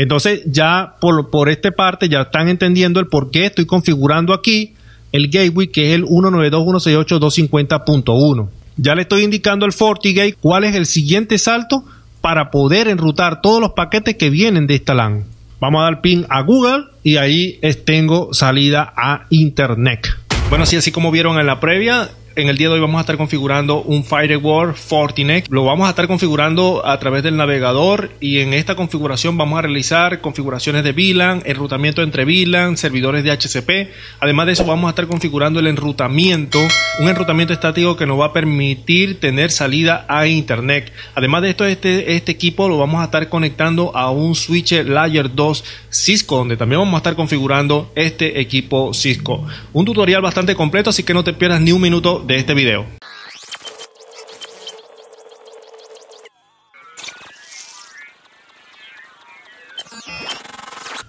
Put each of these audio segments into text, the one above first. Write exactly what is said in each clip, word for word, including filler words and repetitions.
Entonces ya por, por esta parte ya están entendiendo el por qué estoy configurando aquí el gateway, que es el uno nueve dos punto uno seis ocho punto doscientos cincuenta punto uno. Ya le estoy indicando al FortiGate cuál es el siguiente salto para poder enrutar todos los paquetes que vienen de esta LAN. Vamos a dar ping a Google y ahí tengo salida a Internet. Bueno, sí, así como vieron en la previa, en el día de hoy vamos a estar configurando un firewall Fortinet. Lo vamos a estar configurando a través del navegador y en esta configuración vamos a realizar configuraciones de V LAN, enrutamiento entre V LAN, servidores de D H C P. Además de eso vamos a estar configurando el enrutamiento, un enrutamiento estático que nos va a permitir tener salida a Internet. Además de esto, este, este equipo lo vamos a estar conectando a un switch Layer dos Cisco, donde también vamos a estar configurando este equipo Cisco. Un tutorial bastante completo, así que no te pierdas ni un minuto de este video.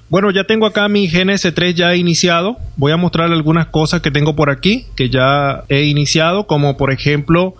Bueno, ya tengo acá mi G N S tres ya iniciado. Voy a mostrar algunas cosas que tengo por aquí que ya he iniciado, como por ejemplo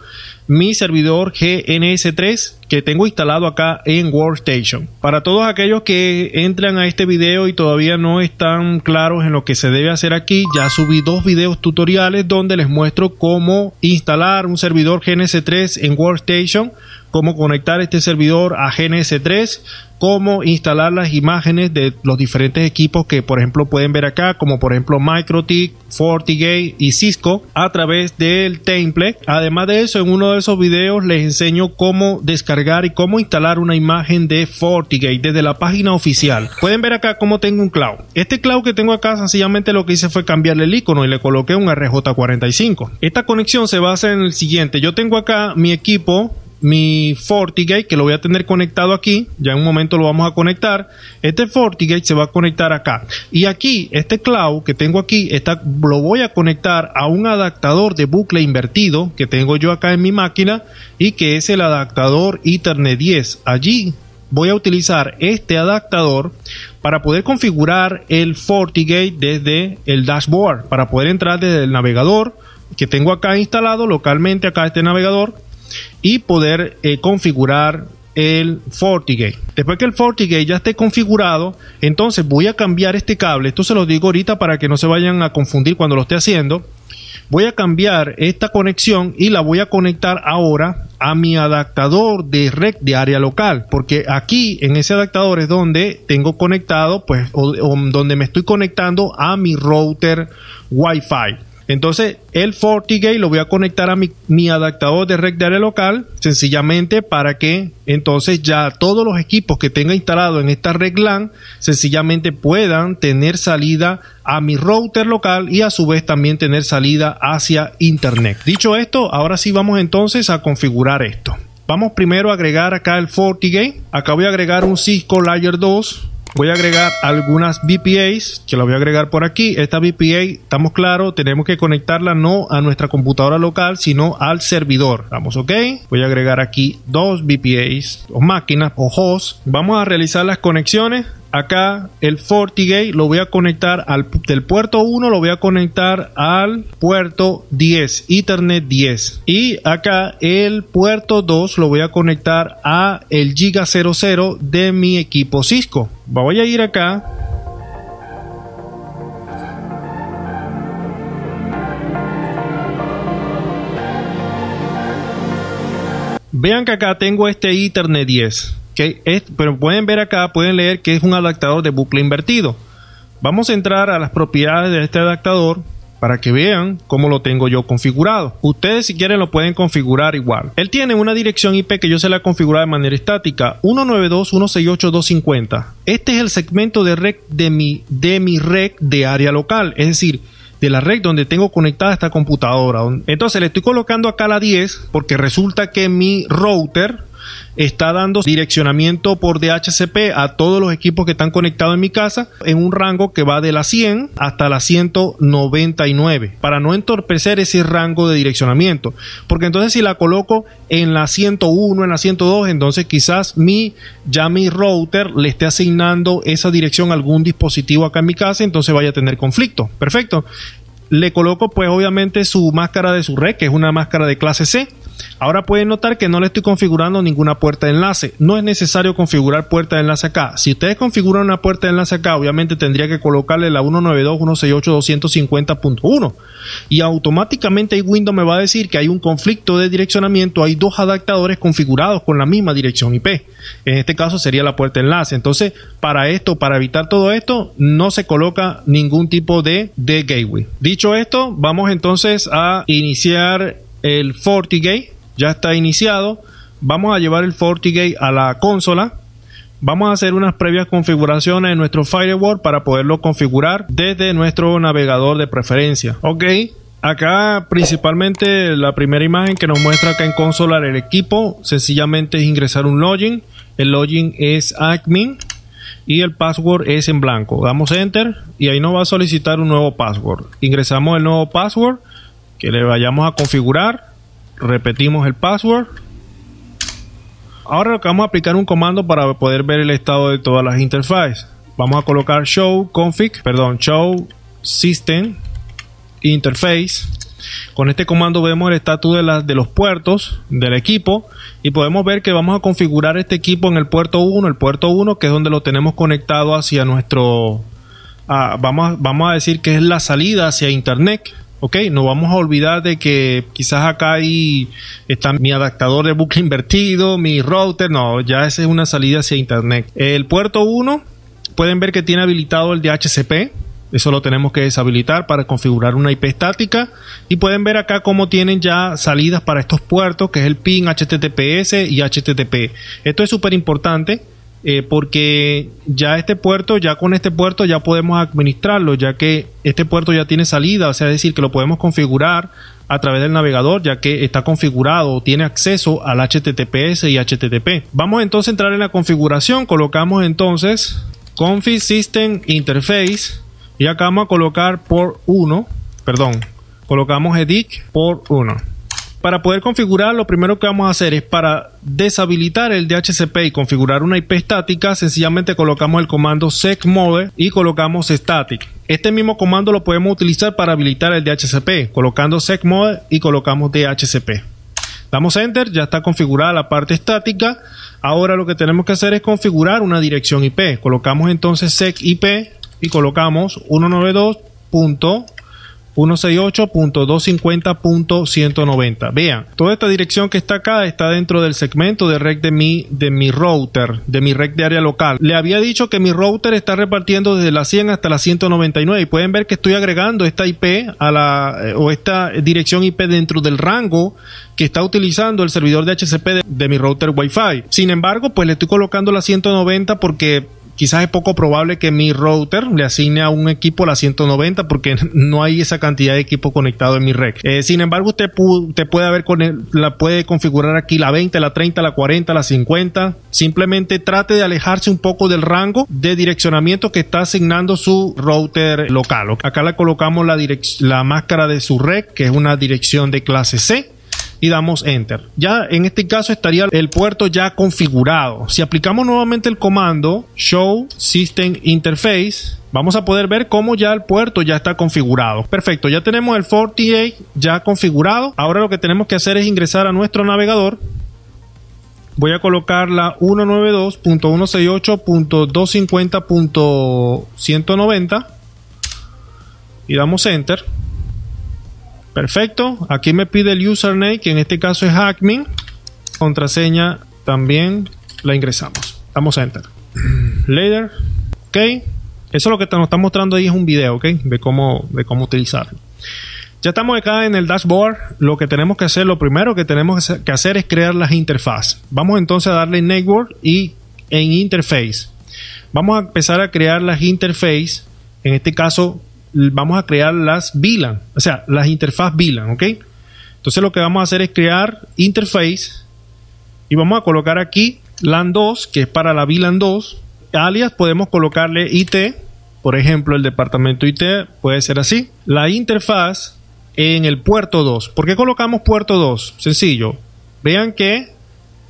mi servidor G N S tres que tengo instalado acá en Workstation. Para todos aquellos que entran a este video y todavía no están claros en lo que se debe hacer aquí, ya subí dos videos tutoriales donde les muestro cómo instalar un servidor G N S tres en Workstation, cómo conectar este servidor a G N S tres, cómo instalar las imágenes de los diferentes equipos que por ejemplo pueden ver acá, como por ejemplo MicroTik, FortiGate y Cisco, a través del template. Además de eso, en uno de esos videos les enseño cómo descargar y cómo instalar una imagen de FortiGate desde la página oficial. Pueden ver acá cómo tengo un cloud. Este cloud que tengo acá, sencillamente lo que hice fue cambiarle el icono y le coloqué un R J cuarenta y cinco. Esta conexión se basa en el siguiente: yo tengo acá mi equipo, mi FortiGate, que lo voy a tener conectado aquí. Ya en un momento lo vamos a conectar. Este FortiGate se va a conectar acá, y aquí este cloud que tengo aquí está, lo voy a conectar a un adaptador de bucle invertido que tengo yo acá en mi máquina, y que es el adaptador Ethernet diez. Allí voy a utilizar este adaptador para poder configurar el FortiGate desde el dashboard, para poder entrar desde el navegador que tengo acá instalado localmente acá, este navegador, y poder eh, configurar el FortiGate. Después que el FortiGate ya esté configurado, entonces voy a cambiar este cable. Esto se los digo ahorita para que no se vayan a confundir cuando lo esté haciendo. Voy a cambiar esta conexión y la voy a conectar ahora a mi adaptador de red de área local, porque aquí en ese adaptador es donde tengo conectado, pues, o, o donde me estoy conectando a mi router Wi-Fi. Entonces el FortiGate lo voy a conectar a mi, mi adaptador de red de área local, sencillamente para que entonces ya todos los equipos que tenga instalado en esta red LAN sencillamente puedan tener salida a mi router local y a su vez también tener salida hacia Internet. Dicho esto, ahora sí vamos entonces a configurar esto. Vamos primero a agregar acá el FortiGate. Acá voy a agregar un Cisco Layer dos. Voy a agregar algunas V P As, que las voy a agregar por aquí. Esta V P A, estamos claros, tenemos que conectarla no a nuestra computadora local, sino al servidor. Vamos, ok. Voy a agregar aquí dos V P As, o máquinas, o hosts. Vamos a realizar las conexiones. Acá el FortiGate lo voy a conectar al, del puerto uno lo voy a conectar al puerto diez, Ethernet diez. Y acá el puerto dos lo voy a conectar a el giga cero cero de mi equipo Cisco. Voy a ir acá. Vean que acá tengo este Ethernet diez. Que es, pero pueden ver acá, pueden leer que es un adaptador de bucle invertido. Vamos a entrar a las propiedades de este adaptador para que vean cómo lo tengo yo configurado. Ustedes si quieren lo pueden configurar igual. Él tiene una dirección I P que yo se la configuré de manera estática, uno nueve dos punto uno seis ocho punto doscientos cincuenta. Este es el segmento de red de mi, de mi red de área local, es decir, de la red donde tengo conectada esta computadora. Entonces le estoy colocando acá la diez porque resulta que mi router está dando direccionamiento por D H C P a todos los equipos que están conectados en mi casa, en un rango que va de la cien hasta la ciento noventa y nueve, para no entorpecer ese rango de direccionamiento, porque entonces si la coloco en la ciento uno, en la ciento dos, entonces quizás mi, ya mi router le esté asignando esa dirección a algún dispositivo acá en mi casa, entonces vaya a tener conflicto. Perfecto, le coloco pues obviamente su máscara de su red, que es una máscara de clase C, Ahora pueden notar que no le estoy configurando ninguna puerta de enlace. No es necesario configurar puerta de enlace acá. Si ustedes configuran una puerta de enlace acá, obviamente tendría que colocarle la ciento noventa y dos punto ciento sesenta y ocho punto doscientos cincuenta punto uno y automáticamente Windows me va a decir que hay un conflicto de direccionamiento. Hay dos adaptadores configurados con la misma dirección I P. En este caso sería la puerta de enlace. Entonces, para esto, para evitar todo esto, no se coloca ningún tipo de, de gateway. Dicho esto, vamos entonces a iniciar el FortiGate. Ya está iniciado. Vamos a llevar el FortiGate a la consola. Vamos a hacer unas previas configuraciones en nuestro firewall para poderlo configurar desde nuestro navegador de preferencia. Ok, acá principalmente la primera imagen que nos muestra acá en consola el equipo, sencillamente es ingresar un login. El login es admin y el password es en blanco. Damos enter y ahí nos va a solicitar un nuevo password. Ingresamos el nuevo password que le vayamos a configurar. Repetimos el password. Ahora lo que vamos a aplicar un comando para poder ver el estado de todas las interfaces. Vamos a colocar show config, perdón, show system interface. Con este comando vemos el estatus de, la, de los puertos del equipo y podemos ver que vamos a configurar este equipo en el puerto uno, el puerto uno que es donde lo tenemos conectado hacia nuestro, a, vamos, a, vamos a decir que es la salida hacia internet. Ok, no vamos a olvidar de que quizás acá ahí está mi adaptador de bucle invertido, mi router. No, ya esa es una salida hacia internet. El puerto uno, pueden ver que tiene habilitado el D H C P. Eso lo tenemos que deshabilitar para configurar una I P estática. Y pueden ver acá cómo tienen ya salidas para estos puertos, que es el PIN, H T T P S y H T T P. Esto es súper importante. Eh, porque ya este puerto, ya con este puerto ya podemos administrarlo, ya que este puerto ya tiene salida, o sea, es decir, que lo podemos configurar a través del navegador, ya que está configurado, tiene acceso al H T T P S y H T T P. Vamos entonces a entrar en la configuración, colocamos entonces config system interface y acá vamos a colocar port uno, perdón, colocamos edit port uno. Para poder configurar, lo primero que vamos a hacer es para deshabilitar el D H C P y configurar una I P estática, sencillamente colocamos el comando secmode y colocamos static. Este mismo comando lo podemos utilizar para habilitar el D H C P, colocando secmode y colocamos D H C P. Damos enter, ya está configurada la parte estática. Ahora lo que tenemos que hacer es configurar una dirección I P. Colocamos entonces secip y colocamos ciento noventa y dos punto ciento sesenta y ocho punto doscientos cincuenta punto ciento noventa. Vean, toda esta dirección que está acá está dentro del segmento de red de mi, de mi router, de mi red de área local. Le había dicho que mi router está repartiendo desde la cien hasta la ciento noventa y nueve y pueden ver que estoy agregando esta I P a la, o esta dirección I P dentro del rango que está utilizando el servidor de D H C P de, de mi router Wi-Fi. Sin embargo, pues le estoy colocando la ciento noventa porque quizás es poco probable que mi router le asigne a un equipo la ciento noventa porque no hay esa cantidad de equipos conectados en mi red. Eh, sin embargo, usted, pu usted puede, haber con el, la puede configurar aquí la veinte, la treinta, la cuarenta, la cincuenta. Simplemente trate de alejarse un poco del rango de direccionamiento que está asignando su router local. Acá le colocamos la, la máscara de su red, que es una dirección de clase C. Y damos enter. Ya en este caso estaría el puerto ya configurado. Si aplicamos nuevamente el comando show system interface, vamos a poder ver cómo ya el puerto ya está configurado. Perfecto, ya tenemos el FortiGate ya configurado. Ahora lo que tenemos que hacer es ingresar a nuestro navegador. Voy a colocar la ciento noventa y dos punto ciento sesenta y ocho punto doscientos cincuenta punto ciento noventa y damos enter. Perfecto, aquí me pide el username, que en este caso es admin. Contraseña también la ingresamos. Damos enter. Later. Ok, eso es lo que nos está mostrando ahí, es un video, ok, de cómo, de cómo utilizarlo. Ya estamos acá en el dashboard. Lo que tenemos que hacer, lo primero que tenemos que hacer es crear las interfaces. Vamos entonces a darle network y en interface. Vamos a empezar a crear las interfaces. En este caso vamos a crear las V LAN, o sea, las interfaz V LAN, ¿ok? Entonces lo que vamos a hacer es crear interface y vamos a colocar aquí LAN dos, que es para la V LAN dos. Alias podemos colocarle I T, por ejemplo, el departamento I T puede ser así. La interfaz en el puerto dos. ¿Por qué colocamos puerto dos? Sencillo. Vean que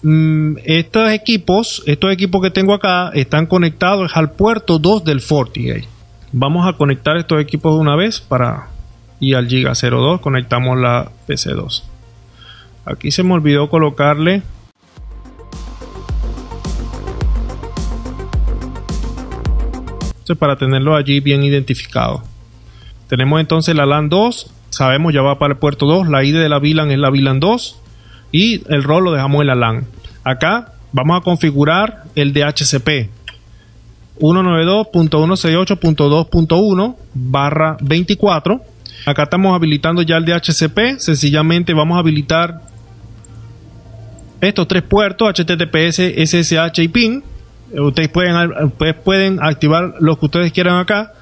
mmm, estos equipos, estos equipos que tengo acá están conectados al puerto dos del FortiGate. Vamos a conectar estos equipos de una vez para ir al Giga cero dos, conectamos la P C dos. Aquí se me olvidó colocarle entonces, para tenerlo allí bien identificado. Tenemos entonces la LAN dos, sabemos ya va para el puerto dos, la I D de la V LAN es la V LAN dos y el rol lo dejamos en la LAN. Acá vamos a configurar el D H C P ciento noventa y dos punto ciento sesenta y ocho punto dos punto uno barra veinticuatro. Acá estamos habilitando ya el D H C P, sencillamente vamos a habilitar estos tres puertos, H T T P S, S S H y PIN. Ustedes pueden, ustedes pueden activar lo que ustedes quieran acá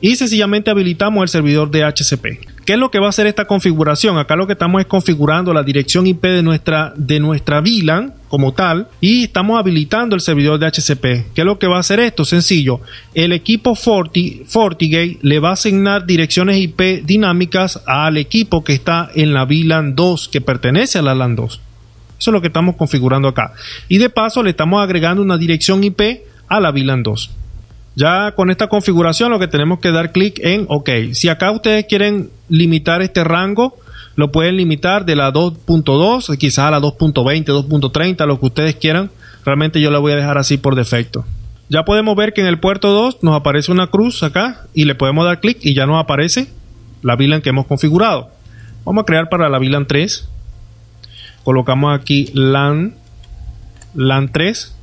y sencillamente habilitamos el servidor D H C P. ¿Qué es lo que va a hacer esta configuración? Acá lo que estamos es configurando la dirección I P de nuestra, de nuestra V LAN como tal y estamos habilitando el servidor D H C P. ¿Qué es lo que va a hacer esto? Sencillo, el equipo Forti, FortiGate le va a asignar direcciones I P dinámicas al equipo que está en la V LAN dos, que pertenece a la LAN dos. Eso es lo que estamos configurando acá. Y de paso le estamos agregando una dirección I P a la V LAN dos. Ya con esta configuración lo que tenemos que dar clic en OK. Si acá ustedes quieren limitar este rango, lo pueden limitar de la dos punto dos, quizás a la dos punto veinte, dos punto treinta, lo que ustedes quieran. Realmente yo la voy a dejar así por defecto. Ya podemos ver que en el puerto dos nos aparece una cruz acá y le podemos dar clic y ya nos aparece la V LAN que hemos configurado. Vamos a crear para la V LAN tres. Colocamos aquí LAN, LAN tres.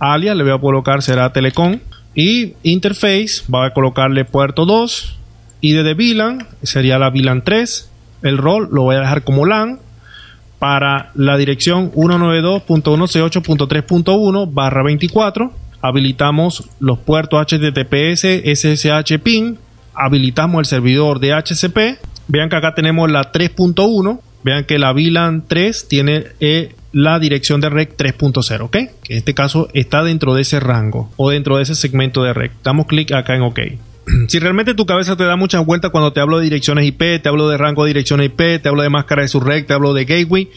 Alias le voy a colocar será Telecom. Y interface, va a colocarle puerto dos, I D de V LAN, sería la V LAN tres, el rol lo voy a dejar como LAN, para la dirección ciento noventa y dos punto ciento sesenta y ocho punto tres punto uno barra veinticuatro, habilitamos los puertos H T T P S, S S H, PIN, habilitamos el servidor D H C P, vean que acá tenemos la tres punto uno, vean que la V LAN tres tiene eh, la dirección de red tres punto cero, ¿ok? Que en este caso está dentro de ese rango o dentro de ese segmento de red. Damos clic acá en OK. Si realmente tu cabeza te da muchas vueltas cuando te hablo de direcciones I P, te hablo de rango de direcciones I P, te hablo de máscara de subred, te hablo de gateway,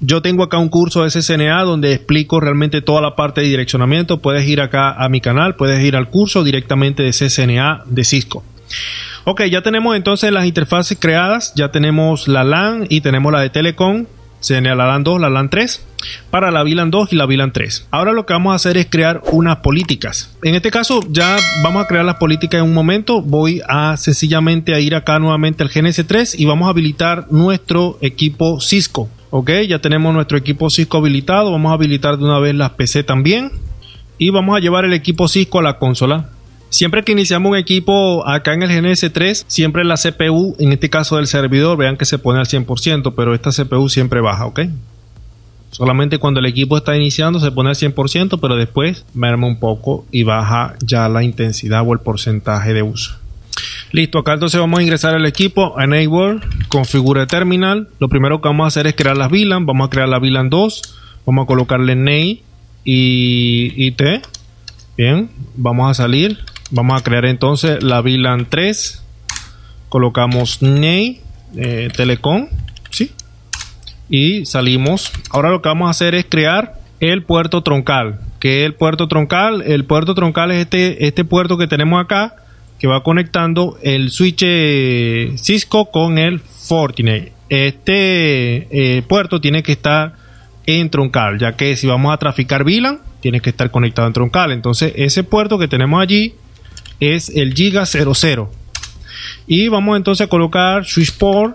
yo tengo acá un curso de C C N A donde explico realmente toda la parte de direccionamiento. Puedes ir acá a mi canal, puedes ir al curso directamente de C C N A de Cisco. Ok, ya tenemos entonces las interfaces creadas, ya tenemos la LAN y tenemos la de Telecom, la LAN dos, la LAN tres, para la V LAN dos y la V LAN tres. Ahora lo que vamos a hacer es crear unas políticas. En este caso ya vamos a crear las políticas en un momento. Voy a sencillamente a ir acá nuevamente al G N S tres y vamos a habilitar nuestro equipo Cisco. Ok, ya tenemos nuestro equipo Cisco habilitado. Vamos a habilitar de una vez las P C también y vamos a llevar el equipo Cisco a la consola. Siempre que iniciamos un equipo acá en el G N S tres, siempre la C P U, en este caso del servidor, vean que se pone al cien por ciento, pero esta C P U siempre baja, ¿ok? Solamente cuando el equipo está iniciando se pone al cien por ciento, pero después merma un poco y baja ya la intensidad o el porcentaje de uso. Listo, acá entonces vamos a ingresar el equipo, Enable, Configure Terminal. Lo primero que vamos a hacer es crear las V LAN, vamos a crear la V LAN dos, vamos a colocarle N A T y I T. Bien, vamos a salir. Vamos a crear entonces la V LAN tres. Colocamos N A T, eh, Telecom, ¿sí? Y salimos. Ahora lo que vamos a hacer es crear el puerto troncal. ¿Qué es el puerto troncal? El puerto troncal es este, este puerto que tenemos acá, que va conectando el switch eh, Cisco con el Fortinet. Este eh, puerto tiene que estar en troncal, ya que si vamos a traficar V LAN, tienes que estar conectado en troncal. Entonces ese puerto que tenemos allí es el giga cero cero y vamos entonces a colocar switchport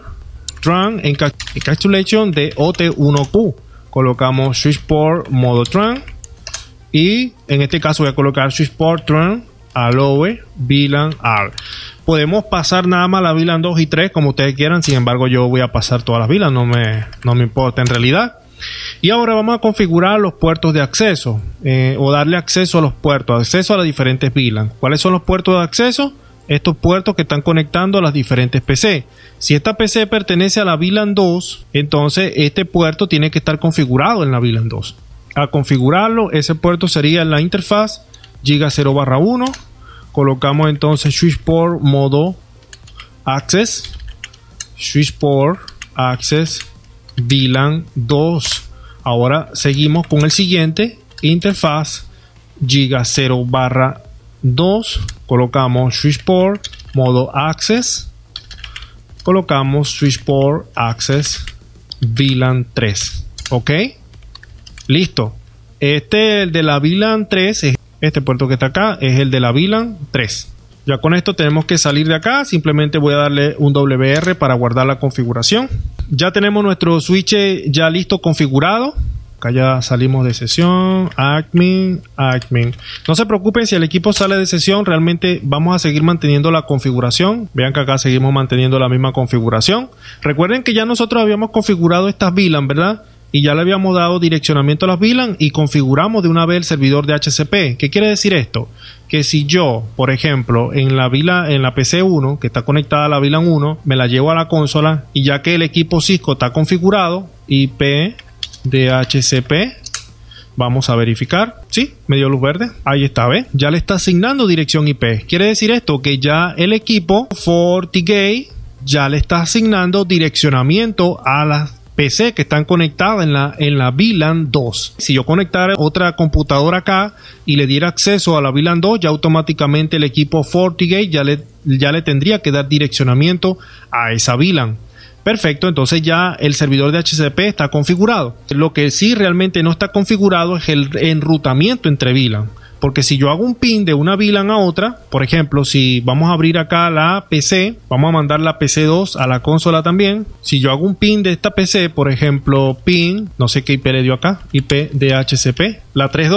tran encapsulation de O T uno Q, colocamos switchport modo tran y en este caso voy a colocar switchport tran allow V LAN R. Podemos pasar nada más la V LAN dos y tres como ustedes quieran, sin embargo yo voy a pasar todas las V LAN, no me, no me importa en realidad. Y ahora vamos a configurar los puertos de acceso eh, o darle acceso a los puertos, acceso a las diferentes V LAN. ¿Cuáles son los puertos de acceso? Estos puertos que están conectando a las diferentes P C. Si esta P C pertenece a la V LAN dos, entonces este puerto tiene que estar configurado en la V LAN dos. Al configurarlo, ese puerto sería la interfaz giga cero barra uno. Colocamos entonces switchport modo access, switchport access V LAN dos. Ahora seguimos con el siguiente, interfaz giga cero barra dos, colocamos switchport modo access, colocamos switchport access VLAN tres. Ok, listo. Este, el de la VLAN tres, es este puerto que está acá, es el de la VLAN tres. Ya con esto tenemos que salir de acá. Simplemente voy a darle un W R para guardar la configuración. Ya tenemos nuestro switch ya listo, configurado. Acá ya salimos de sesión, admin, admin. No se preocupen si el equipo sale de sesión, realmente vamos a seguir manteniendo la configuración. Vean que acá seguimos manteniendo la misma configuración. Recuerden que ya nosotros habíamos configurado estas VLAN, ¿verdad? Y ya le habíamos dado direccionamiento a las VLAN y configuramos de una vez el servidor de D H C P. ¿Qué quiere decir esto? Que si yo, por ejemplo, en la VLAN, en la P C uno, que está conectada a la VLAN uno, me la llevo a la consola, y ya que el equipo Cisco está configurado, I P D H C P, vamos a verificar. Sí, me dio luz verde. Ahí está, ¿ves? Ya le está asignando dirección I P. Quiere decir esto que ya el equipo FortiGate ya le está asignando direccionamiento a las P C que están conectadas en la, en la VLAN dos. Si yo conectara otra computadora acá y le diera acceso a la VLAN dos, ya automáticamente el equipo FortiGate ya le, ya le tendría que dar direccionamiento a esa VLAN. Perfecto, entonces ya el servidor de D H C P está configurado. Lo que sí realmente no está configurado es el enrutamiento entre VLAN. Porque si yo hago un pin de una VLAN a otra, por ejemplo, si vamos a abrir acá la P C, vamos a mandar la P C dos a la consola también. Si yo hago un pin de esta P C, por ejemplo, pin, no sé qué I P le dio acá, I P D H C P, la tres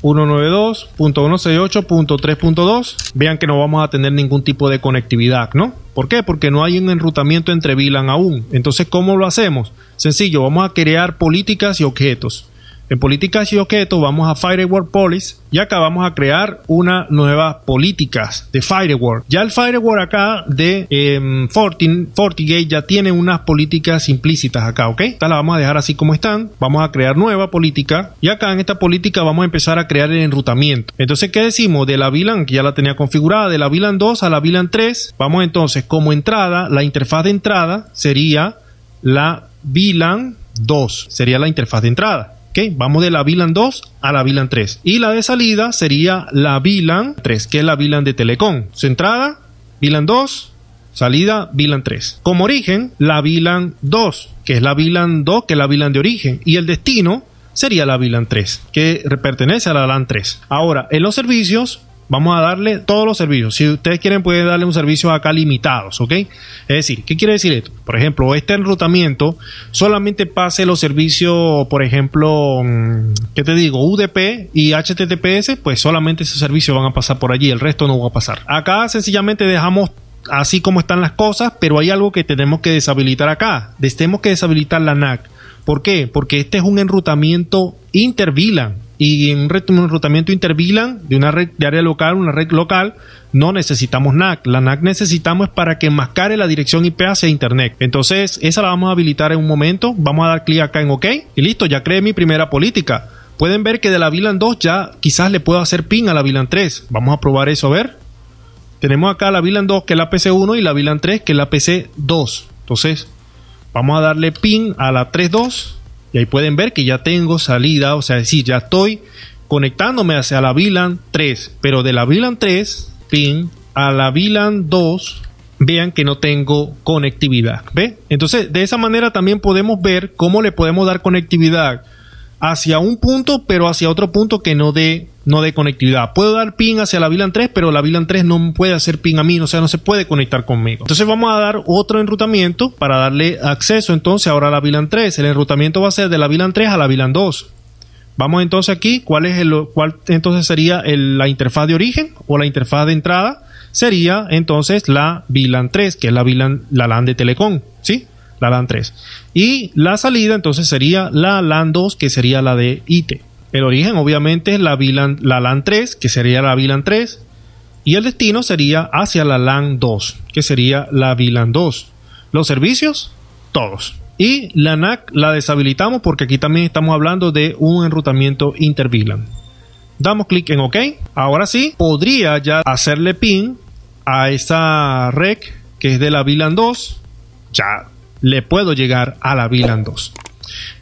punto dos punto ciento noventa y dos punto ciento sesenta y ocho punto tres punto dos, vean que no vamos a tener ningún tipo de conectividad, ¿no? ¿Por qué? Porque no hay un enrutamiento entre VLAN aún. Entonces, ¿cómo lo hacemos? Sencillo, vamos a crear políticas y objetos. En políticas y objetos vamos a Firewall Policy y acá vamos a crear una nueva políticas de Firewall. Ya el Firewall acá de eh, Fortin, FortiGate ya tiene unas políticas implícitas acá, ¿ok? Esta la vamos a dejar así como están. Vamos a crear nueva política y acá en esta política vamos a empezar a crear el enrutamiento. Entonces, ¿qué decimos? De la VLAN, que ya la tenía configurada, de la VLAN dos a la VLAN tres. Vamos entonces como entrada, la interfaz de entrada sería la VLAN dos. Sería la interfaz de entrada. Okay, vamos de la VLAN dos a la VLAN tres. Y la de salida sería la VLAN tres, que es la VLAN de Telecom. Su entrada, VLAN dos, salida, VLAN tres. Como origen, la VLAN dos, que es la VLAN dos, que es la VLAN de origen. Y el destino sería la VLAN tres, que pertenece a la LAN tres. Ahora, en los servicios, vamos a darle todos los servicios. Si ustedes quieren, pueden darle un servicio acá limitados, ¿ok? Es decir, ¿qué quiere decir esto? Por ejemplo, este enrutamiento solamente pase los servicios, por ejemplo, ¿qué te digo? U D P y H T T P S, pues solamente esos servicios van a pasar por allí, el resto no va a pasar. Acá sencillamente dejamos así como están las cosas, pero hay algo que tenemos que deshabilitar acá. Tenemos que deshabilitar la N A T. ¿Por qué? Porque este es un enrutamiento inter-VLAN. Y en un enrutamiento inter-VLAN de una red de área local, una red local, no necesitamos N A C. La N A C necesitamos para que enmascare la dirección I P hacia Internet. Entonces, esa la vamos a habilitar en un momento. Vamos a dar clic acá en OK. Y listo, ya creé mi primera política. Pueden ver que de la VLAN dos ya quizás le puedo hacer ping a la VLAN tres. Vamos a probar eso, a ver. Tenemos acá la VLAN dos, que es la P C uno, y la VLAN tres, que es la P C dos. Entonces, vamos a darle ping a la tres punto dos. Y ahí pueden ver que ya tengo salida, o sea, es decir, ya estoy conectándome hacia la VLAN tres. Pero de la VLAN tres, pin, a la VLAN dos, vean que no tengo conectividad. ¿Ve? Entonces, de esa manera también podemos ver cómo le podemos dar conectividad hacia un punto, pero hacia otro punto que no dé, no dé conectividad. Puedo dar pin hacia la VLAN tres, pero la VLAN tres no puede hacer pin a mí, o sea, no se puede conectar conmigo. Entonces vamos a dar otro enrutamiento para darle acceso entonces ahora a la VLAN tres. El enrutamiento va a ser de la VLAN tres a la VLAN dos. Vamos entonces aquí, ¿cuál es el cuál entonces sería el, la interfaz de origen o la interfaz de entrada? Sería entonces la VLAN tres, que es la VLAN, la LAN de Telecom, ¿sí? La LAN tres. Y la salida entonces sería la LAN dos, que sería la de I T. El origen obviamente es la VLAN, la LAN tres, que sería la VLAN tres. Y el destino sería hacia la LAN dos, que sería la VLAN dos. Los servicios, todos. Y la N A C la deshabilitamos porque aquí también estamos hablando de un enrutamiento inter-VLAN. Damos clic en OK. Ahora sí, podría ya hacerle ping a esa red que es de la VLAN dos. Ya le puedo llegar a la VLAN dos.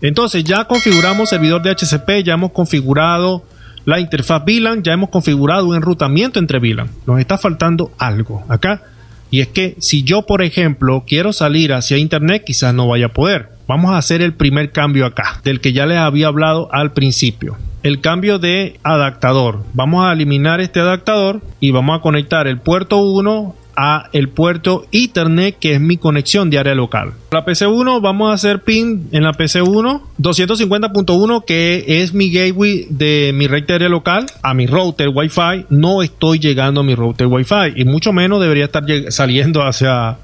Entonces ya configuramos servidor de D H C P, ya hemos configurado la interfaz VLAN, ya hemos configurado un enrutamiento entre VLAN. Nos está faltando algo acá, y es que si yo, por ejemplo, quiero salir hacia Internet, quizás no vaya a poder. Vamos a hacer el primer cambio acá, del que ya les había hablado al principio. El cambio de adaptador. Vamos a eliminar este adaptador y vamos a conectar el puerto uno a el puerto Ethernet, que es mi conexión de área local. La P C uno, vamos a hacer pin en la P C uno doscientos cincuenta punto uno, que es mi gateway de mi red de área local a mi router Wi-Fi. No estoy llegando a mi router Wi-Fi y mucho menos debería estar saliendo hacia,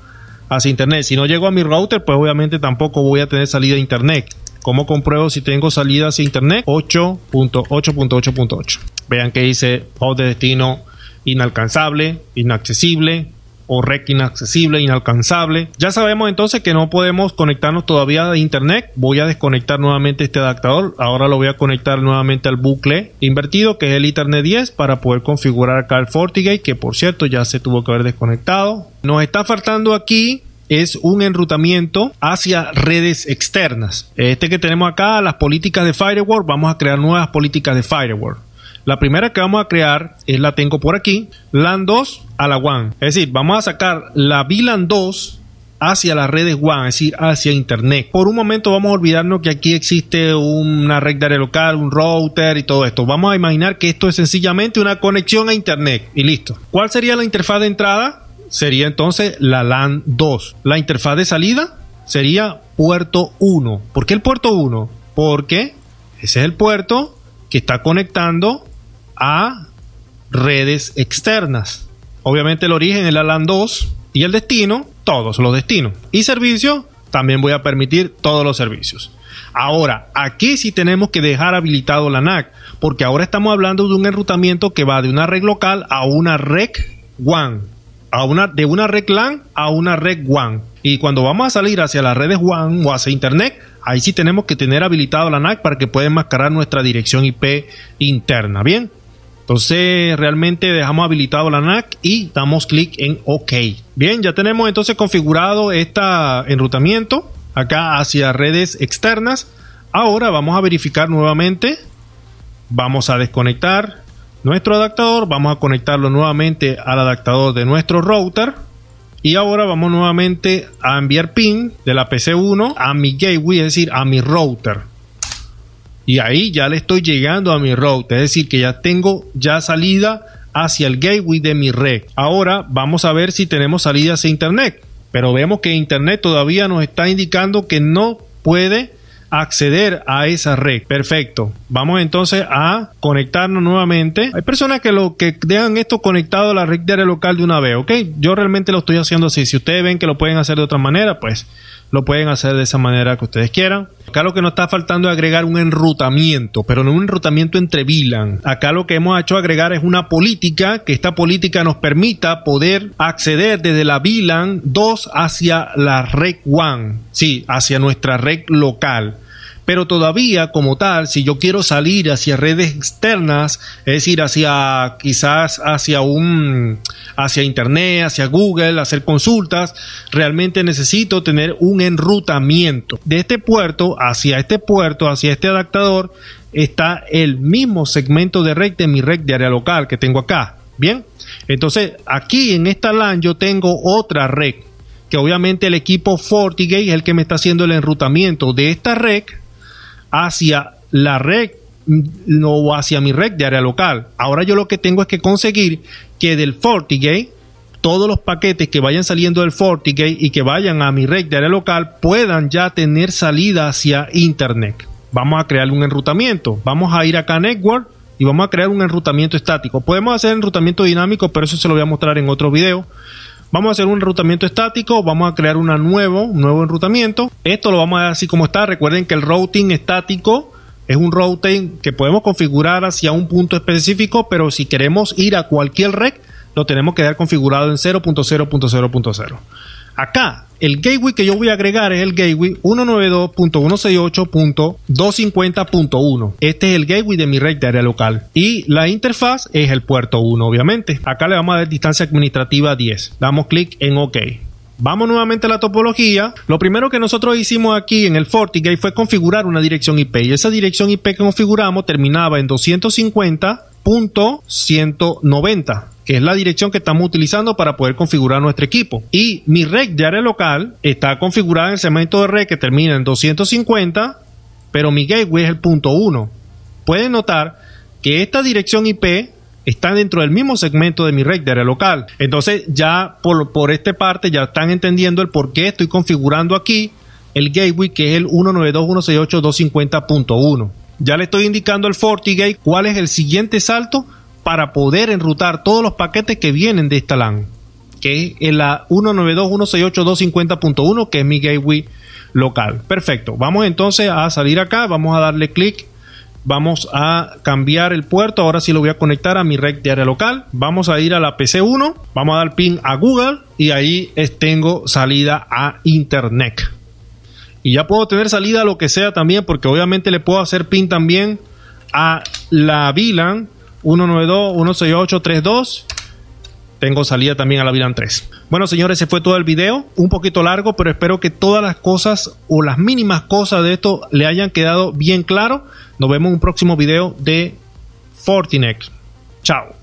hacia internet. Si no llego a mi router, pues obviamente tampoco voy a tener salida a internet. ¿Cómo compruebo si tengo salida hacia internet? ocho punto ocho punto ocho punto ocho. Vean que dice host de destino inalcanzable, inaccesible, o red inaccesible, inalcanzable. Ya sabemos entonces que no podemos conectarnos todavía a internet. Voy a desconectar nuevamente este adaptador. Ahora lo voy a conectar nuevamente al bucle invertido, que es el Ethernet diez, para poder configurar acá el FortiGate, que por cierto ya se tuvo que haber desconectado. Nos está faltando aquí es un enrutamiento hacia redes externas. Este que tenemos acá, las políticas de firewall. Vamos a crear nuevas políticas de firewall. La primera que vamos a crear es la tengo por aquí, LAN dos a la WAN. Es decir, vamos a sacar la VLAN dos hacia las redes WAN, es decir, hacia internet. Por un momento vamos a olvidarnos que aquí existe una red de área local, un router y todo esto. Vamos a imaginar que esto es sencillamente una conexión a internet y listo. ¿Cuál sería la interfaz de entrada? Sería entonces la LAN dos. La interfaz de salida sería puerto uno. ¿Por qué el puerto uno? Porque ese es el puerto que está conectando a redes externas. Obviamente el origen es la LAN dos y el destino, todos los destinos. Y servicio, también voy a permitir todos los servicios. Ahora, aquí sí tenemos que dejar habilitado la N A C, porque ahora estamos hablando de un enrutamiento que va de una red local a una red WAN, a una, de una red LAN a una red WAN. Y cuando vamos a salir hacia las redes WAN o hacia internet, ahí sí tenemos que tener habilitado la N A C para que pueda enmascarar nuestra dirección I P interna. Bien. Entonces realmente dejamos habilitado la N A C y damos clic en OK. Bien, ya tenemos entonces configurado este enrutamiento acá hacia redes externas. Ahora vamos a verificar nuevamente. Vamos a desconectar nuestro adaptador. Vamos a conectarlo nuevamente al adaptador de nuestro router. Y ahora vamos nuevamente a enviar pin de la P C uno a mi gateway, es decir, a mi router. Y ahí ya le estoy llegando a mi router, es decir que ya tengo ya salida hacia el gateway de mi red. Ahora vamos a ver si tenemos salida hacia internet, pero vemos que internet todavía nos está indicando que no puede acceder a esa red. Perfecto, vamos entonces a conectarnos nuevamente. Hay personas que lo que dejan esto conectado a la red de área local de una vez, ok. Yo realmente lo estoy haciendo así. Si ustedes ven que lo pueden hacer de otra manera, pues lo pueden hacer de esa manera que ustedes quieran. Acá lo que nos está faltando es agregar un enrutamiento, pero no un enrutamiento entre VLAN. Acá lo que hemos hecho agregar es una política, que esta política nos permita poder acceder desde la VLAN dos hacia la red WAN, sí, hacia nuestra red local. Pero todavía como tal, si yo quiero salir hacia redes externas, es decir, hacia quizás hacia un hacia internet, hacia Google, hacer consultas, realmente necesito tener un enrutamiento. De este puerto hacia este puerto, hacia este adaptador, está el mismo segmento de red de mi red de área local que tengo acá. Bien, entonces aquí en esta LAN yo tengo otra red, que obviamente el equipo FortiGate es el que me está haciendo el enrutamiento de esta red hacia la red, no hacia mi red de área local. Ahora yo lo que tengo es que conseguir que del FortiGate todos los paquetes que vayan saliendo del FortiGate y que vayan a mi red de área local puedan ya tener salida hacia internet. Vamos a crear un enrutamiento. Vamos a ir acá a Network y vamos a crear un enrutamiento estático. Podemos hacer enrutamiento dinámico, pero eso se lo voy a mostrar en otro video. Vamos a hacer un enrutamiento estático, vamos a crear un nuevo, nuevo enrutamiento. Esto lo vamos a dejar así como está. Recuerden que el routing estático es un routing que podemos configurar hacia un punto específico, pero si queremos ir a cualquier red, lo tenemos que dejar configurado en cero punto cero punto cero punto cero. Acá, el gateway que yo voy a agregar es el gateway ciento noventa y dos punto ciento sesenta y ocho punto doscientos cincuenta punto uno. Este es el gateway de mi red de área local. Y la interfaz es el puerto uno, obviamente. Acá le vamos a dar distancia administrativa diez. Damos clic en OK. Vamos nuevamente a la topología. Lo primero que nosotros hicimos aquí en el FortiGate fue configurar una dirección I P. Y esa dirección I P que configuramos terminaba en doscientos cincuenta punto ciento noventa. que es la dirección que estamos utilizando para poder configurar nuestro equipo. Y mi red de área local está configurada en el segmento de red que termina en doscientos cincuenta, pero mi gateway es el punto uno. Pueden notar que esta dirección I P están dentro del mismo segmento de mi red de área local. Entonces ya por, por esta parte ya están entendiendo el por qué estoy configurando aquí el gateway, que es el ciento noventa y dos punto ciento sesenta y ocho punto doscientos cincuenta punto uno. Ya le estoy indicando al FortiGate cuál es el siguiente salto para poder enrutar todos los paquetes que vienen de esta LAN, que es la ciento noventa y dos punto ciento sesenta y ocho punto doscientos cincuenta punto uno, que es mi gateway local. Perfecto, vamos entonces a salir acá, vamos a darle clic. Vamos a cambiar el puerto, ahora sí lo voy a conectar a mi red de área local. Vamos a ir a la P C uno, vamos a dar ping a Google y ahí tengo salida a internet. Y ya puedo tener salida a lo que sea también, porque obviamente le puedo hacer ping también a la V LAN ciento noventa y dos punto ciento sesenta y ocho punto treinta y dos. Tengo salida también a la VLAN tres. Bueno, señores, ese fue todo el video. Un poquito largo, pero espero que todas las cosas o las mínimas cosas de esto le hayan quedado bien claro. Nos vemos en un próximo video de Fortinet. Chao.